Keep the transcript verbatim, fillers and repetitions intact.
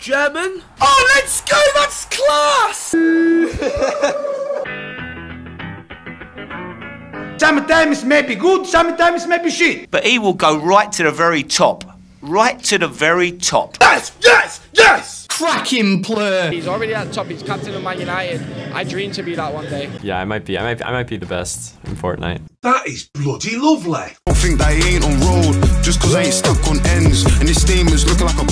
German. Oh, let's go! That's class! Sometimes maybe good, sometimes maybe shit. But he will go right to the very top. Right to the very top. Yes! Yes! Yes! Cracking player! He's already at the top. He's captain of Man United. I dream to be that one day. Yeah, I might be. I might be, I might be the best in Fortnite. That is bloody lovely. I don't think that he ain't on road just because I ain't stuck on ends and his steamers look like a